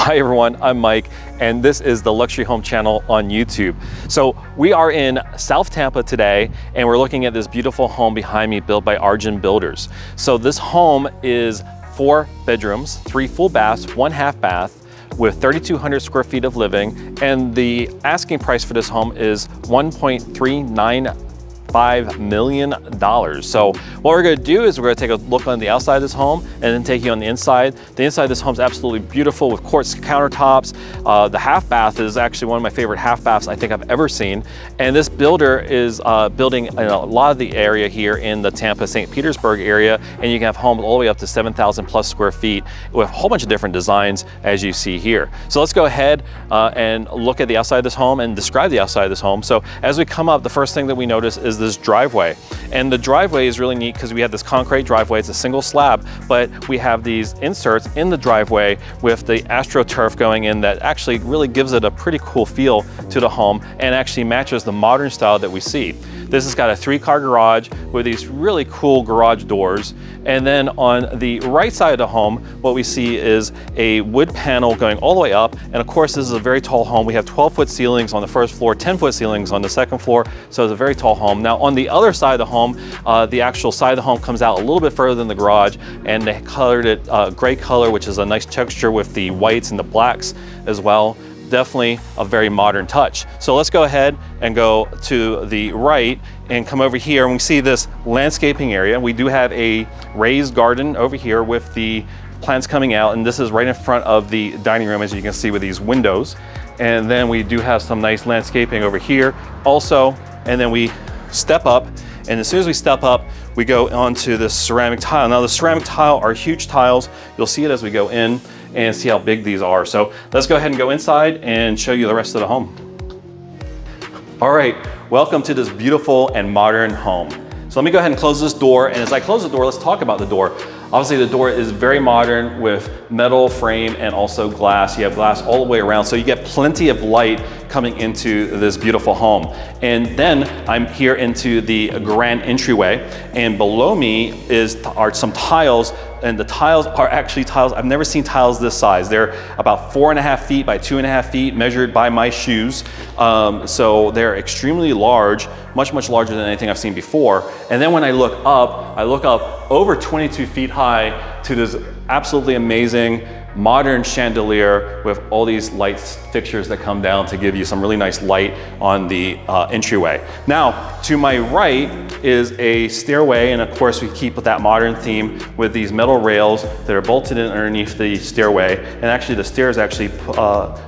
Hi everyone, I'm Mike, and this is the Luxury Home Channel on YouTube. So we are in South Tampa today, and we're looking at this beautiful home behind me built by Arjun Builders. So this home is 4 bedrooms, 3 full baths, 1 half bath, with 3,200 square feet of living, and the asking price for this home is $1.395 million. So what we're gonna do is we're gonna take a look on the outside of this home and then take you on the inside. The inside of this home is absolutely beautiful with quartz countertops. The half bath is actually one of my favorite half baths I think I've ever seen. And this builder is building in a lot of the area here in the Tampa, St. Petersburg area. And you can have homes all the way up to 7,000 plus square feet with a whole bunch of different designs as you see here. So let's go ahead and look at the outside of this home and describe the outside of this home. So as we come up, the first thing that we notice is this driveway. And the driveway is really neat because we have this concrete driveway. It's a single slab, but we have these inserts in the driveway with the AstroTurf going in that actually really gives it a pretty cool feel to the home and actually matches the modern style that we see. This has got a 3-car garage with these really cool garage doors. And then on the right side of the home, what we see is a wood panel going all the way up. And of course, this is a very tall home. We have 12-foot ceilings on the first floor, 10-foot ceilings on the second floor. So it's a very tall home. Now on the other side of the home, the actual side of the home comes out a little bit further than the garage, and they colored it gray color, which is a nice texture with the whites and the blacks as well. Definitely a very modern touch. So let's go ahead and go to the right and come over here, and we see this landscaping area. We do have a raised garden over here with the plants coming out, and this is right in front of the dining room, as you can see, with these windows. And then we do have some nice landscaping over here also. And then we step up, and as soon as we step up, we go onto this ceramic tile. Now the ceramic tile are huge tiles. You'll see it as we go in and see how big these are. So let's go ahead and go inside and show you the rest of the home. All right, welcome to this beautiful and modern home. So let me go ahead and close this door. And as I close the door, let's talk about the door. Obviously, the door is very modern with metal frame and also glass. You have glass all the way around, so you get plenty of light coming into this beautiful home. And then I'm here into the grand entryway, and below me are some tiles, and the tiles are actually tiles. I've never seen tiles this size. They're about 4.5 feet by 2.5 feet measured by my shoes. So they're extremely large, much, much larger than anything I've seen before. And then when I look up over 22 feet high to this absolutely amazing modern chandelier with all these light fixtures that come down to give you some really nice light on the entryway. Now, to my right is a stairway, and of course we keep with that modern theme with these metal rails that are bolted in underneath the stairway. And actually the stairs actually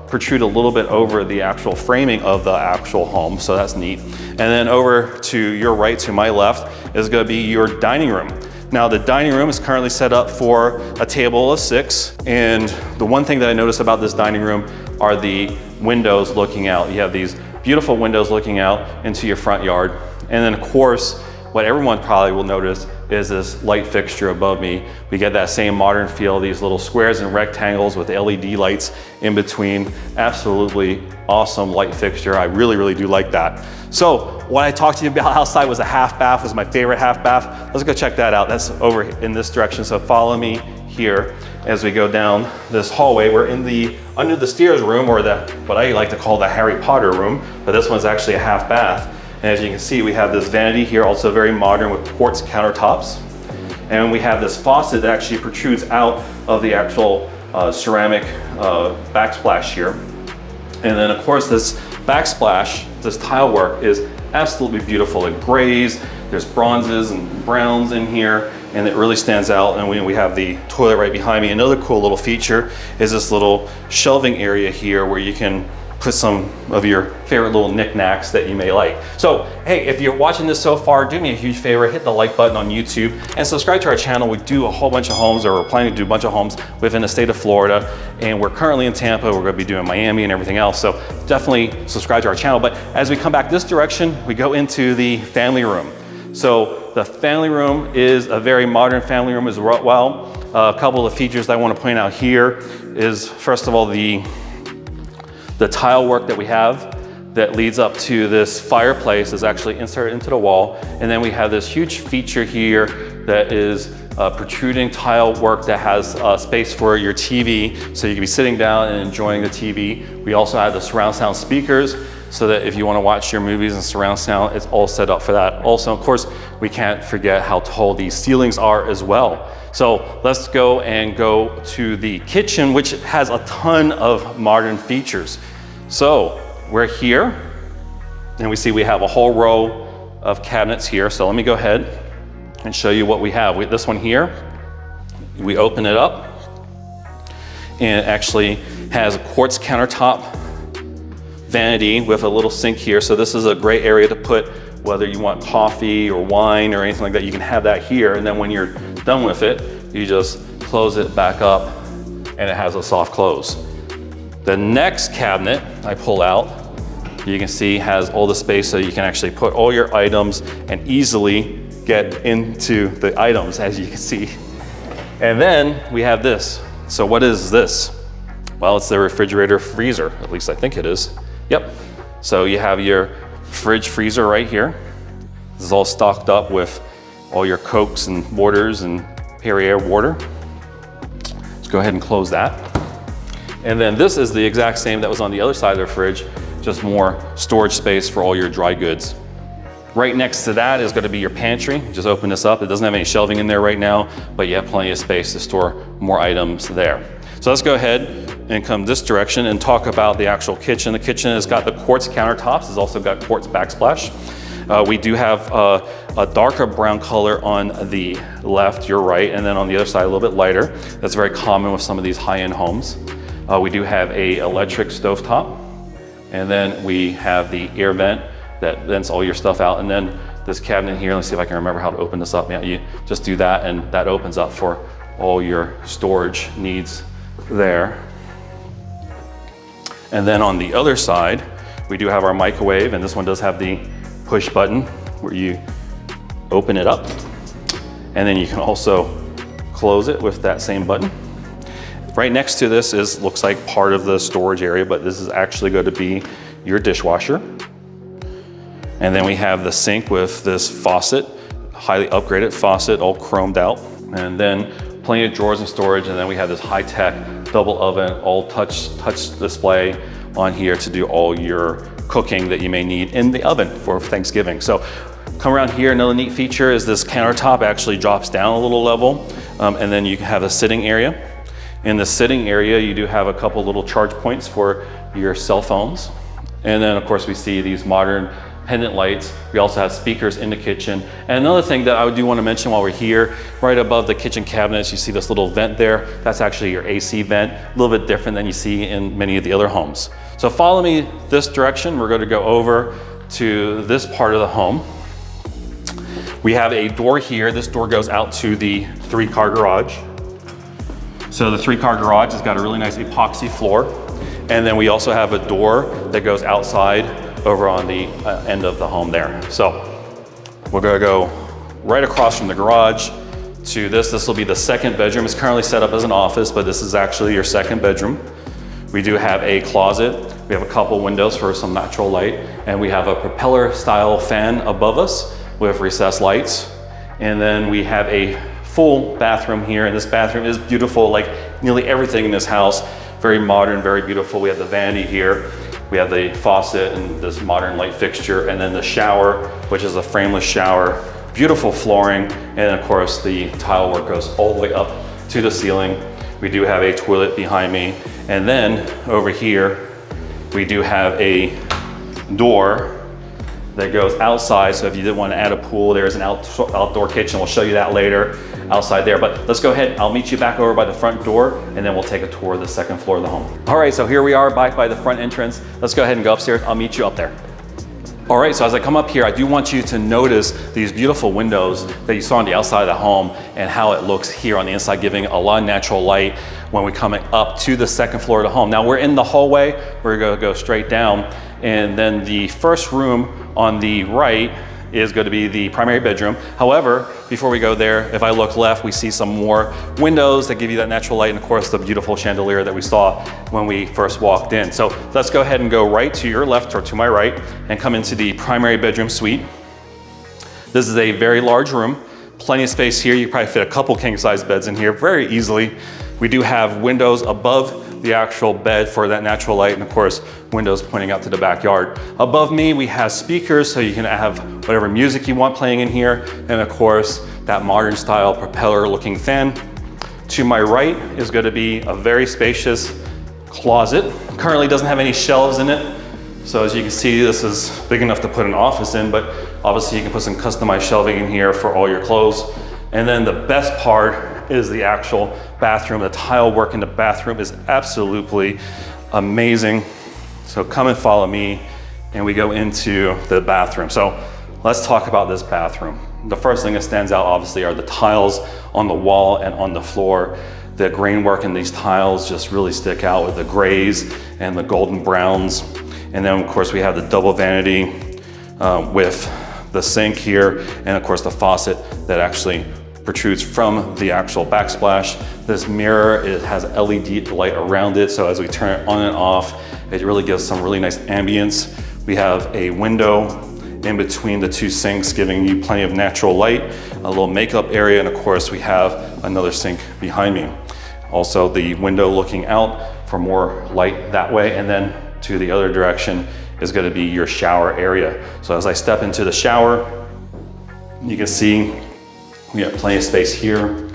protrude a little bit over the actual framing of the actual home, so that's neat. And then over to your right, to my left, is gonna be your dining room. Now the dining room is currently set up for a table of 6. And the one thing that I noticed about this dining room are the windows looking out. You have these beautiful windows looking out into your front yard. And then of course, what everyone probably will notice is this light fixture above me. We get that same modern feel, these little squares and rectangles with LED lights in between. Absolutely awesome light fixture. I really, really do like that. So what I talked to you about outside was a half bath, was my favorite half bath. Let's go check that out. That's over in this direction. So follow me here as we go down this hallway. We're in the under the stairs room, or the what I like to call the Harry Potter room, but this one's actually a half bath. And as you can see, we have this vanity here, also very modern with quartz countertops. And we have this faucet that actually protrudes out of the actual ceramic backsplash here. And then of course this backsplash, this tile work is absolutely beautiful. It grays, there's bronzes and browns in here, and it really stands out. And we have the toilet right behind me. Another cool little feature is this little shelving area here where you can put some of your favorite little knickknacks that you may like. So, hey, if you're watching this so far, do me a huge favor, hit the like button on YouTube and subscribe to our channel. We do a whole bunch of homes, or we're planning to do a bunch of homes within the state of Florida. And we're currently in Tampa. We're gonna be doing Miami and everything else. So definitely subscribe to our channel. But as we come back this direction, we go into the family room. So the family room is a very modern family room as well. A couple of the features that I wanna point out here is, first of all, the tile work that we have that leads up to this fireplace is actually inserted into the wall. And then we have this huge feature here that is protruding tile work that has space for your TV, so you can be sitting down and enjoying the TV. We also have the surround sound speakers, so that if you want to watch your movies and surround sound, it's all set up for that. Also, of course, we can't forget how tall these ceilings are as well. So let's go to the kitchen, which has a ton of modern features. So we're here and we see we have a whole row of cabinets here. So let me go ahead and show you what we have. This one here, we open it up and it actually has a quartz countertop vanity with a little sink here. So this is a great area to put whether you want coffee or wine or anything like that. You can have that here, and then when you're done with it, you just close it back up and it has a soft close. The next cabinet I pull out, you can see has all the space so you can actually put all your items and easily get into the items, as you can see. And then we have this. So what is this? Well, it's the refrigerator freezer, at least I think it is. Yep. So you have your fridge freezer right here. This is all stocked up with all your Cokes and waters and Perrier water. Let's go ahead and close that. And then this is the exact same that was on the other side of the fridge, just more storage space for all your dry goods. Right next to that is going to be your pantry. Just open this up. It doesn't have any shelving in there right now, but you have plenty of space to store more items there. So let's go ahead and come this direction and talk about the actual kitchen. The kitchen has got the quartz countertops. It's also got quartz backsplash. We do have a darker brown color on the left, your right, and then on the other side, a little bit lighter. That's very common with some of these high-end homes. We do have a electric stovetop, and then we have the air vent that vents all your stuff out. And then this cabinet here, let's see if I can remember how to open this up. Yeah, you just do that, and that opens up for all your storage needs there. And then on the other side, we do have our microwave, and this one does have the push button where you open it up, and then you can also close it with that same button. Right next to this is, looks like part of the storage area, but this is actually going to be your dishwasher. And then we have the sink with this faucet, highly upgraded faucet, all chromed out. And then plenty of drawers and storage, and then we have this high-tech double oven, all touch display on here to do all your cooking that you may need in the oven for Thanksgiving. So come around here, another neat feature is this countertop actually drops down a little level, and then you can have a sitting area. In the sitting area, you do have a couple little charge points for your cell phones. And then of course we see these modern pendant lights. We also have speakers in the kitchen. And another thing that I do want to mention while we're here, right above the kitchen cabinets, you see this little vent there. That's actually your AC vent, a little bit different than you see in many of the other homes. So follow me this direction. We're going to go over to this part of the home. We have a door here. This door goes out to the three-car garage. So the three-car garage has got a really nice epoxy floor. And then we also have a door that goes outside over on the end of the home there. So we're gonna go right across from the garage to this. This will be the second bedroom. It's currently set up as an office, but this is actually your second bedroom. We do have a closet. We have a couple windows for some natural light, and we have a propeller style fan above us with recessed lights. And then we have a full bathroom here, and this bathroom is beautiful, like nearly everything in this house. Very modern, very beautiful. We have the vanity here. We have the faucet and this modern light fixture, and then the shower, which is a frameless shower, beautiful flooring. And of course the tile work goes all the way up to the ceiling. We do have a toilet behind me. And then over here, we do have a door that goes outside. So if you did want to add a pool, there's an outdoor kitchen. We'll show you that later outside there, but let's go ahead. I'll meet you back over by the front door, and then we'll take a tour of the second floor of the home. All right, so here we are back by the front entrance. Let's go ahead and go upstairs. I'll meet you up there. All right, so as I come up here, I do want you to notice these beautiful windows that you saw on the outside of the home and how it looks here on the inside, giving a lot of natural light when we come up to the second floor of the home. Now we're in the hallway. We're gonna go straight down, and then the first room on the right is going to be the primary bedroom. However, before we go there, if I look left, we see some more windows that give you that natural light, and of course the beautiful chandelier that we saw when we first walked in. So let's go ahead and go right to your left or to my right and come into the primary bedroom suite. This is a very large room. Plenty of space here. You probably fit a couple king-size beds in here very easily. We do have windows above the actual bed for that natural light, and of course, windows pointing out to the backyard. Above me, we have speakers, so you can have whatever music you want playing in here, and of course, that modern style propeller-looking fan. To my right is going to be a very spacious closet. Currently doesn't have any shelves in it, so as you can see, this is big enough to put an office in, but obviously you can put some customized shelving in here for all your clothes. And then the best part is the actual bathroom. The tile work in the bathroom is absolutely amazing. So come and follow me and we go into the bathroom. So let's talk about this bathroom. The first thing that stands out obviously are the tiles on the wall and on the floor. The grain work in these tiles just really stick out with the grays and the golden browns. And then of course we have the double vanity with the sink here, and of course the faucet that actually protrudes from the actual backsplash. This mirror, it has LED light around it, so as we turn it on and off, it really gives some really nice ambience. We have a window in between the two sinks, giving you plenty of natural light, a little makeup area, and of course we have another sink behind me. Also the window looking out for more light that way, and then to the other direction is going to be your shower area. So as I step into the shower, you can see we have plenty of space here.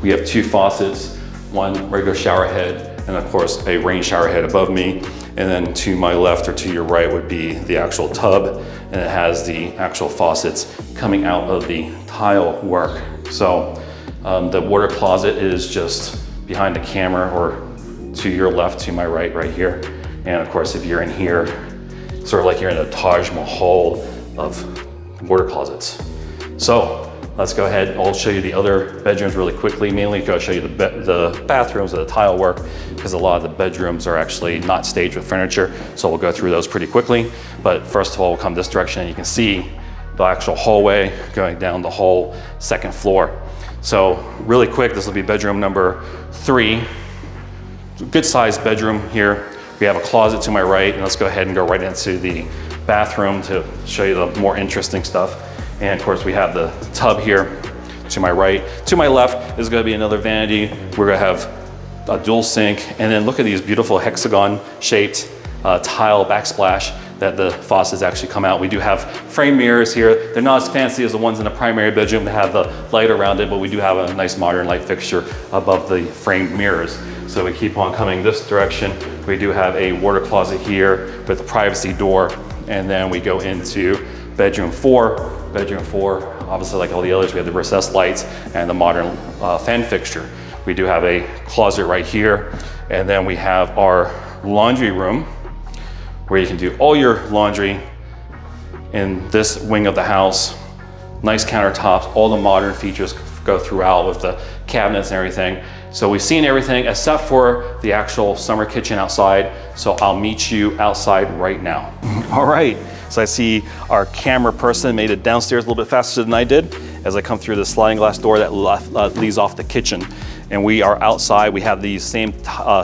We have two faucets, one regular shower head, and of course a rain shower head above me. And then to my left or to your right would be the actual tub, and it has the actual faucets coming out of the tile work. So the water closet is just behind the camera, or to your left, to my right, right here. And of course, if you're in here, sort of like you're in a Taj Mahal of water closets. So let's go ahead. I'll show you the other bedrooms really quickly. Mainly I'll show you the bathrooms and the tile work, because a lot of the bedrooms are actually not staged with furniture. So we'll go through those pretty quickly. But first of all, we'll come this direction and you can see the actual hallway going down the whole second floor. So really quick, this will be bedroom number 3. Good sized bedroom here. We have a closet to my right, and let's go ahead and go right into the bathroom to show you the more interesting stuff. And of course we have the tub here to my right. To my left is going to be another vanity. We're going to have a dual sink, and then look at these beautiful hexagon shaped tile backsplash that the faucets actually come out. We do have frame mirrors here. They're not as fancy as the ones in the primary bedroom that have the light around it, but we do have a nice modern light fixture above the framed mirrors. So we keep on coming this direction. We do have a water closet here with a privacy door, and then we go into bedroom 4. Bedroom 4, obviously like all the others, we have the recessed lights and the modern fan fixture. We do have a closet right here, and then we have our laundry room, where you can do all your laundry in this wing of the house. Nice countertops, all the modern features go throughout with the cabinets and everything. So we've seen everything except for the actual summer kitchen outside. So I'll meet you outside right now. All right, so I see our camera person made it downstairs a little bit faster than I did as I come through the sliding glass door that leads off the kitchen. And we are outside. We have these same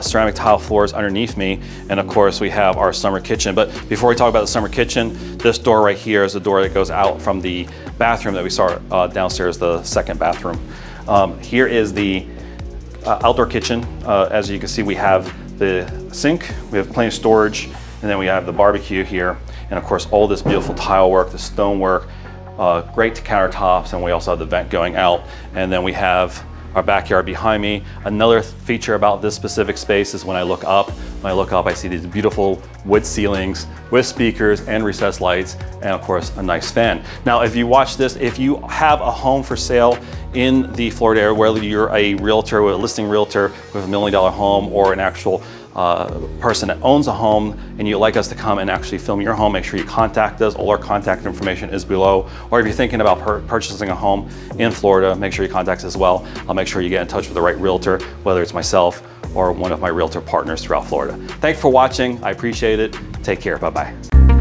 ceramic tile floors underneath me. And of course we have our summer kitchen. But before we talk about the summer kitchen, this door right here is the door that goes out from the bathroom that we saw downstairs, the second bathroom. Here is the outdoor kitchen. As you can see, we have the sink, we have plenty of storage, and then we have the barbecue here. And of course, all this beautiful tile work, the stone work, great countertops. And we also have the vent going out. And then we have our backyard behind me. Another feature about this specific space is when I look up, I see these beautiful wood ceilings with speakers and recessed lights, and of course a nice fan. Now, if you watch this, if you have a home for sale in the Florida area, whether you're a realtor, a listing realtor with a $1 million home, or an actual person that owns a home, and you'd like us to come and actually film your home, make sure you contact us. All our contact information is below. Or if you're thinking about purchasing a home in Florida, make sure you contact us as well. I'll make sure you get in touch with the right realtor, whether it's myself or one of my realtor partners throughout Florida. Thanks for watching. I appreciate it. Take care. Bye-bye.